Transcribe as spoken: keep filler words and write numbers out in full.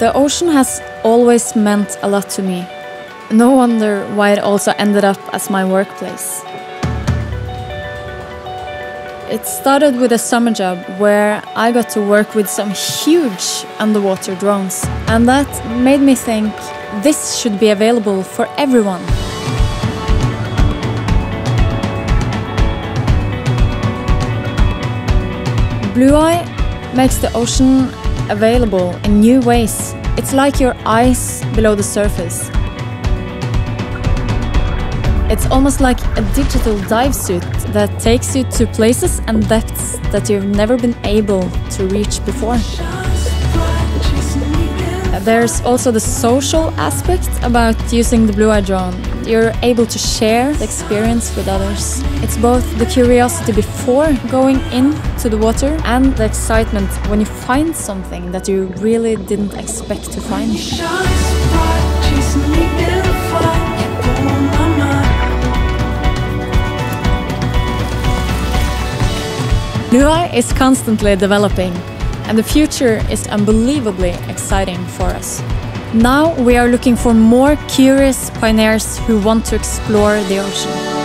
The ocean has always meant a lot to me. No wonder why it also ended up as my workplace. It started with a summer job where I got to work with some huge underwater drones, and that made me think this should be available for everyone. Blueye makes the ocean available in new ways. It's like your eyes below the surface. It's almost like a digital dive suit that takes you to places and depths that you've never been able to reach before. There's also the social aspect about using the Blueye drone. You're able to share the experience with others. It's both the curiosity before going into the water and the excitement when you find something that you really didn't expect to find. Blueye is constantly developing, and the future is unbelievably exciting for us. Now we are looking for more curious pioneers who want to explore the ocean.